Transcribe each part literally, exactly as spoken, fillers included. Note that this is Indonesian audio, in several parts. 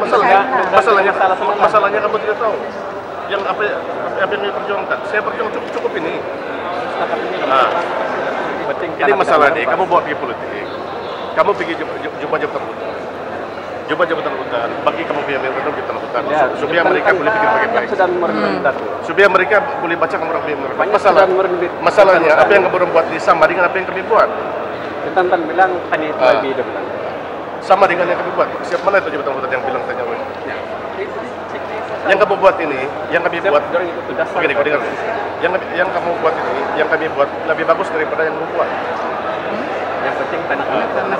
Masalahnya, masalahnya, masalahnya kamu tidak tahu yang apa, apa yang diperjuangkan. Saya perjuangkan cukup, cukup ini. Nah, ini masalah nih. Kamu bawa pergi politik, kamu pergi jumpa jabatan hutan, jumpa jabatan hutan. Bagi kamu punya memorandum jabatan hutan, supaya mereka boleh pikir baik-baik. Supaya mereka boleh baca orang memorandum. Masalah, masalahnya apa yang kamu buat di sama dengan apa yang kami buat. Tantan bilang hanya itu lebih depan. Sama dengan yang kami buat. Siapa mana itu jabatan hutan yang bilang tanya Wei? Yang kamu buat ini, yang kami buat, begini, kau dengar. Yang yang kamu buat ini, yang kami buat lebih bagus daripada yang kamu buat. Hmm? Yang penting tanah. Hmm.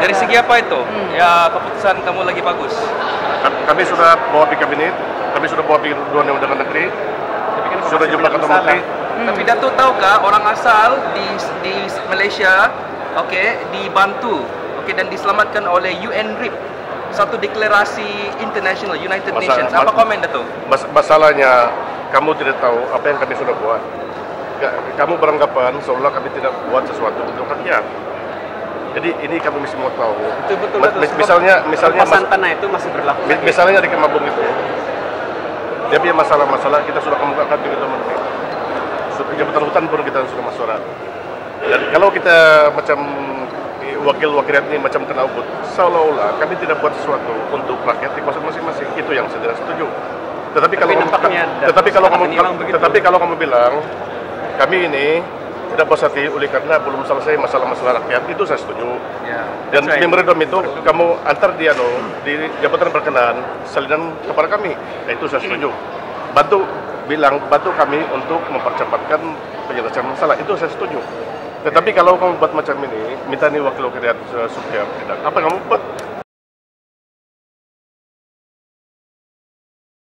Dari segi apa itu? Hmm. Ya keputusan kamu lagi bagus. Kami sudah bawa di kabinet, kami sudah bawa di dua undang-undang negeri, sudah jumpa ketemu menteri. Hmm. Tapi Datuk tahukah orang asal di di Malaysia, oke, okay, dibantu, oke, okay, dan diselamatkan oleh U N R I P. Satu deklarasi internasional United Masa, Nations. Apa komen Dato'? Mas, masalahnya kamu tidak tahu apa yang kami sudah buat. Kamu beranggapan seolah kami tidak buat sesuatu untuk rakyat. Jadi ini kami mesti mau tahu. Itu betul, betul. Mis, misalnya, misalnya mas, tanah itu masih berlaku. Mis, misalnya di Kemabung itu, dia punya masalah-masalah kita sudah kemukakan di Menteri. Jabatan hutan pun kita sudah masuk. Dan kalau kita macam wakil-wakil rakyat ini macam kena ubud, seolah-olah kami tidak buat sesuatu untuk rakyat di kawasan masing-masing. Itu yang saya tidak setuju. Tetapi, tapi kalau nampaknya kamu, tetapi kalau kamu tetapi kalau kamu bilang kami ini tidak puas hati oleh karena belum selesai masalah-masalah rakyat, itu saya setuju. Ya, dan right. Memorandum itu kamu antar dia no, di jabatan berkenaan salinan kepada kami, nah, itu saya setuju. Bantu bilang bantu kami untuk mempercepatkan penyelesaian masalah, itu saya setuju. Tetapi kalau kamu buat macam ini, minta nih wakil-wakil rakyat supaya tidak. Apa kamu buat?